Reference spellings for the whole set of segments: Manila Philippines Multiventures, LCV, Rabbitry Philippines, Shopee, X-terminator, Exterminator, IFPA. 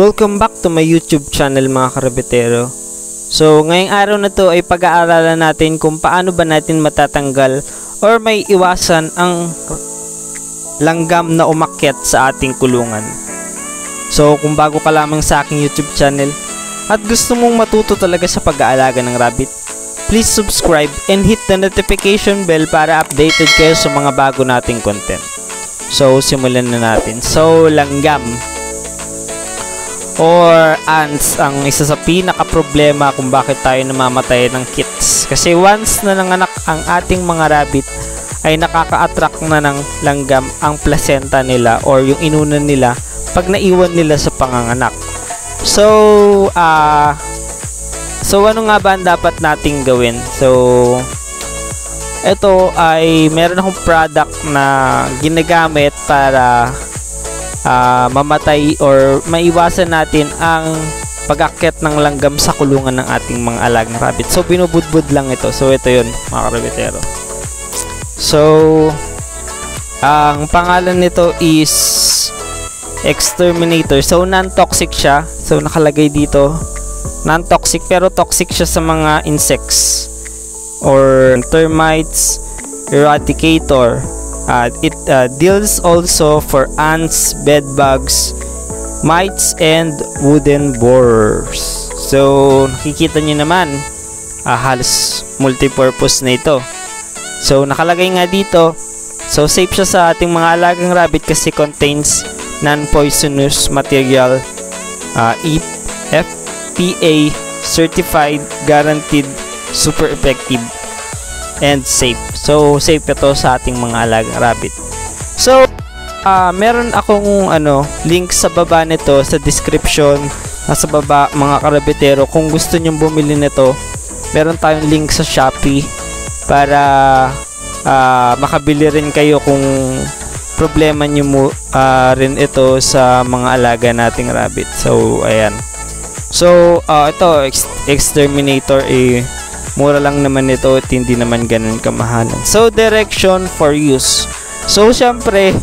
Welcome back to my YouTube channel mga karabitero. So ngayong araw na to ay pag-aaralan natin kung paano ba natin matatanggal or may iwasan ang langgam na umakyat sa ating kulungan. So kung bago ka lamang sa aking YouTube channel at gusto mong matuto talaga sa pag-aalaga ng rabbit, please subscribe and hit the notification bell para updated kayo sa mga bago nating content. So simulan na natin. So langgam or ants ang isa sa pinaka-problema kung bakit tayo namamatay ng kits. Kasi once na nanganak ang ating mga rabbit ay nakaka-attract na ng langgam ang placenta nila or yung inunan nila pag naiwan nila sa panganganak. So ano nga ba ang dapat nating gawin? So ito ay meron akong product na ginagamit para mamatay or maiwasan natin ang pag-akyat ng langgam sa kulungan ng ating mga alagang rabbit. So binubudbud lang ito. So ito yun mga karabitero. So ang pangalan nito is Exterminator. So non-toxic siya. So nakalagay dito non-toxic pero toxic siya sa mga insects or termites. Eradicator. It deals also for ants, bedbugs, mites, and wooden borers. So, nakikita nyo naman, halos multipurpose na ito. So, nakalagay nga dito. So, safe siya sa ating mga alagang rabbit kasi contains non-poisonous material, IFPA certified, guaranteed, super effective, and safe. So safe ito sa ating mga alagang rabbit. So meron akong link sa baba nito sa description, nasa baba mga karabitero. Kung gusto nyong bumili nito, meron tayong link sa Shopee para makabili rin kayo kung problema nyo rin ito sa mga alaga nating rabbit. So ayan. So ito Exterminator ay mura lang naman ito at hindi naman ganun kamahalan. So, direction for use. So, syempre,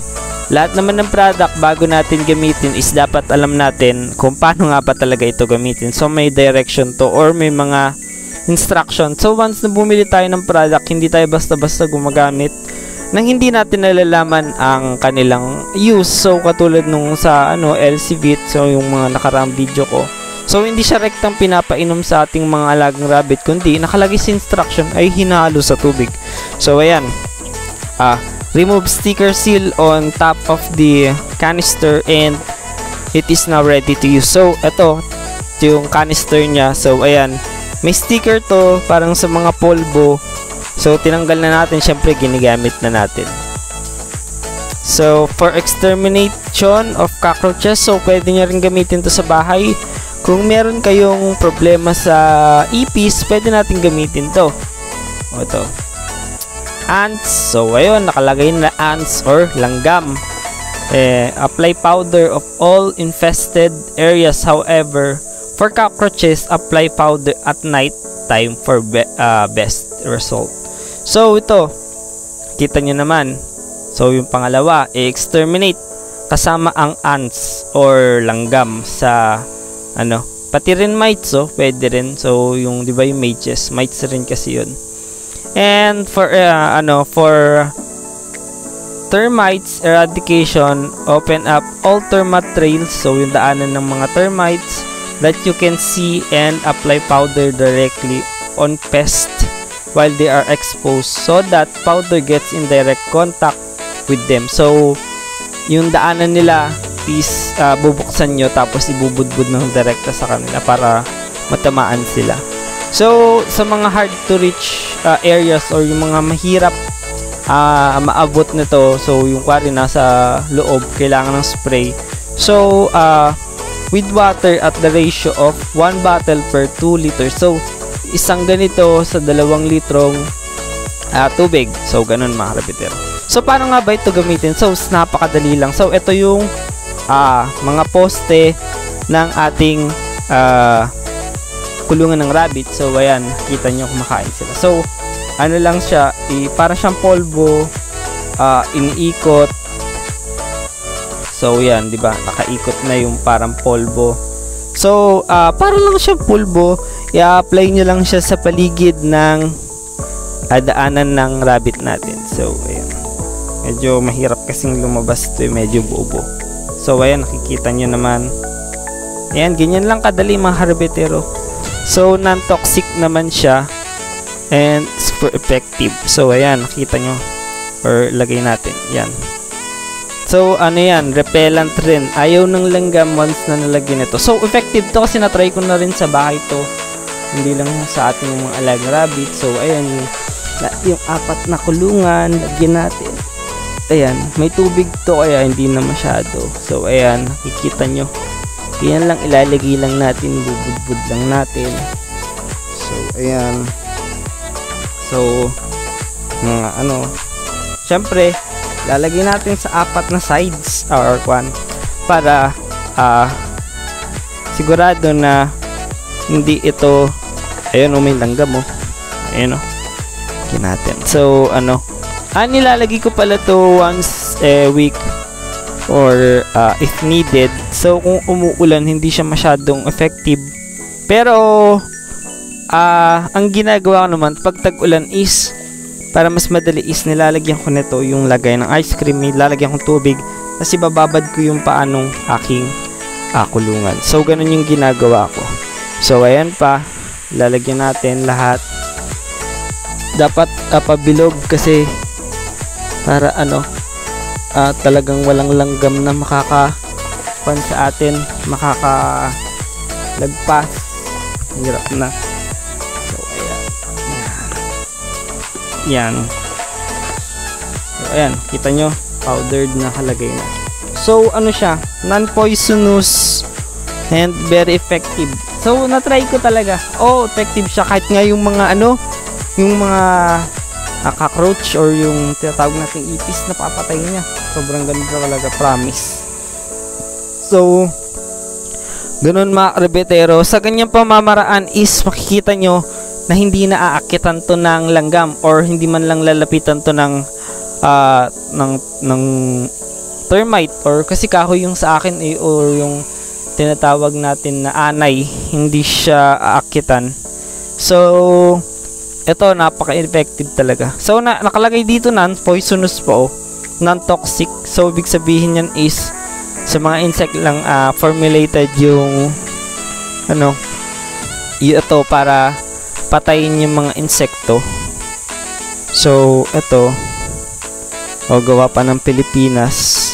lahat naman ng product bago natin gamitin is dapat alam natin kung paano nga ba talaga ito gamitin. So, may direction to or may mga instruction. So, once na bumili tayo ng product, hindi tayo basta-basta gumagamit nang hindi natin nalalaman ang kanilang use. So, katulad nung sa LCV, so yung mga nakaraang video ko. So, hindi siya rektang pinapainom sa ating mga alagang rabbit, kundi nakalagay sa instruction ay hinalo sa tubig. So, ayan. Remove sticker seal on top of the canister and it is now ready to use. So, ito yung canister niya. So, ayan. May sticker to, parang sa mga polvo. So, tinanggal na natin. Siyempre, ginagamit na natin. So, for extermination of cockroaches, so, pwede nyo rin gamitin to sa bahay. Kung meron kayong problema sa ipis, pwede natin gamitin to. O to. Ants. So, ayun. Nakalagay na ants or langgam. Apply powder of all infested areas. However, for cockroaches, apply powder at night time for best result. So, ito. Kita nyo naman. So, yung pangalawa, exterminate kasama ang ants or langgam sa pati rin mites, oh, pwede rin. So, yung, di ba yung mages, mites rin kasi yun. And, for termites eradication, open up all termite trails, so yung daanan ng mga termites that you can see and apply powder directly on pest while they are exposed so that powder gets in direct contact with them. So, yung daanan nila, is bubuksan nyo tapos ibubudbud ng direkta sa kanila para matamaan sila. So, sa mga hard to reach areas or yung mga mahirap maabot nito, so yung kwari nasa loob, kailangan ng spray. So, with water at the ratio of 1 bottle per 2 liters. So, isang ganito sa 2 litrong tubig. So, ganun mga rabbiter. So, paano nga ba ito gamitin? So, napakadali lang. So, ito yung mga poste ng ating kulungan ng rabbit. So, ayan, kita nyo kumakain sila. So, ano lang siya, para siyang polvo, iniikot. So, ayan, diba, nakaikot na yung parang polvo. So, para lang siya pulbo, i-apply nyo lang siya sa paligid ng daanan ng rabbit natin. So, ayan. Medyo mahirap kasing lumabas ito, medyo buo-buo. So, ayan, nakikita nyo naman. Ayan, ganyan lang kadali mga harbetero. So, non-toxic naman siya and super effective. So, ayan, nakita nyo. Or, lagay natin. Ayan. So, ano yan, repellent rin. Ayaw ng langgam once na nalagyan ito. So, effective to kasi natry ko na rin sa bahay to. Hindi lang sa ating mga alag rabbit. So, ayan, yung apat na kulungan, lagyan natin. Ayan, may tubig to kaya hindi na masyado. So, ayan, nakikita nyo. Ayan lang, ilalagay lang natin, bubudbud lang natin. So, ayan. So, mga ano, syempre, lalagay natin sa apat na sides or kwan para sigurado na hindi ito ayun may langgam mo. Ayun natin. So ano, nilalagay ko pala to once a week or if needed. So kung umuulan hindi siya masyadong effective. Pero ang ginagawa ko naman pag tag-ulan is para mas madali is nilalagyan ko nito yung lagay ng ice cream, nilalagyan ko tubig kasi bababad ko yung paanong aking kulungan. So, ganun yung ginagawa ko. So, ayan pa. Lalagyan natin lahat. Dapat pabilog kasi para ano talagang walang langgam na makakapan sa atin, makakalagpas. Hirap na. Yan. So, ayan, kita nyo, powdered na kalagay na. So, ano siya, non-poisonous and very effective. So, na-try ko talaga. Oh, effective siya kahit nga yung mga ano, yung mga cockroach or yung tinatawag nating ipis, napapatay niya. Sobrang ganda talaga, promise. So, ganun mga rebetero. Sa kanyang pamamaraan is makikita nyo na hindi na aakitan to ng langgam or hindi man lang lalapitan to ng termite or kasi kahoy yung sa akin or yung tinatawag natin na anay, hindi siya aakitan. So ito napaka-effective talaga. So nakalagay dito non-poisonous po, non-toxic. So ibig sabihin yan is sa mga insect lang formulated yung ano ito para patayin yung mga insekto. So, ito gawa pa ng Pilipinas,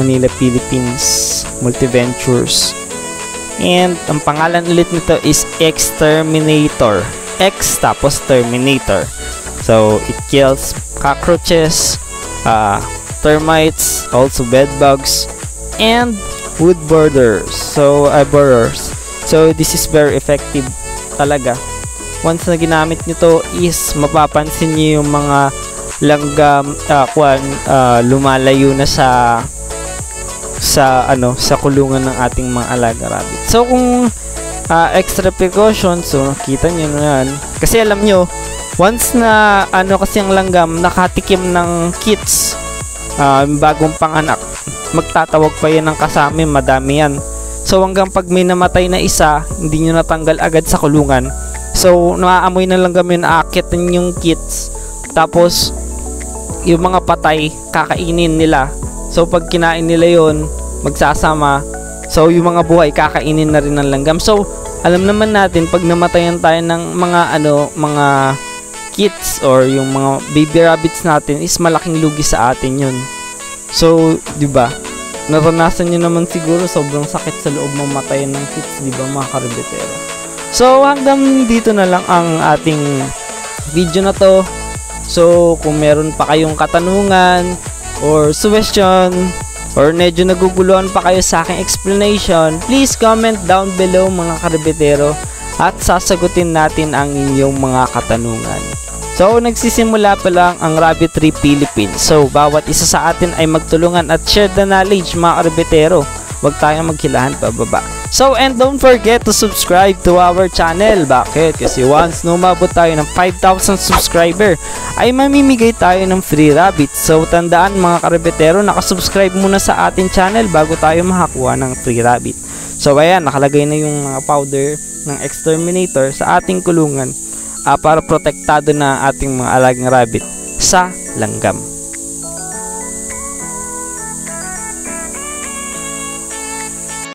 Manila Philippines Multiventures. And ang pangalan ulit nito is Exterminator. X tapos Terminator. So, it kills cockroaches, termites, also bed bugs, and wood borers. So, borers. So, this is very effective talaga. Once na ginamit nito is mapapansin niyo yung mga langgam lumalayo na sa ano sa kulungan ng ating mga alaga rabbit. So kung extra precautions, so nakita niyo na yan. Kasi alam niyo, once na ano kasi ang langgam nakatikim ng kits, bagong panganak, magtatawag pa yan ng kasama, madami yan. So hanggang pag may namatay na isa, hindi niyo natanggal agad sa kulungan. So, naaamoy na lang kami, naakitin yung kits. Tapos, yung mga patay, kakainin nila. So, pag kinain nila yon, magsasama. So, yung mga buhay, kakainin na rin ng langgam. So, alam naman natin, pag namatayan tayo ng mga, ano, mga kits or yung mga baby rabbits natin, is malaking lugi sa atin yun. So, diba? Naranasan nyo naman siguro, sobrang sakit sa loob mamatayan ng kits, diba mga karabitero? So, hanggang dito na lang ang ating video na to. So, kung meron pa kayong katanungan or suggestion or medyo naguguluhan pa kayo sa aking explanation, please comment down below mga karabitero at sasagutin natin ang inyong mga katanungan. So, nagsisimula pa lang ang Rabbitry Philippines. So, bawat isa sa atin ay magtulungan at share the knowledge mga karabitero. Huwag tayong maghilahan pababa. So, and don't forget to subscribe to our channel. Bakit? Kasi once na umabot tayo ng 5,000 subscriber, ay mamimigay tayo ng free rabbit. So, tandaan mga karabitero, nakasubscribe muna sa ating channel bago tayo makakuha ng free rabbit. So, ayan, nakalagay na yung mga powder ng Exterminator sa ating kulungan para protektado na ating mga alagang rabbit sa langgam.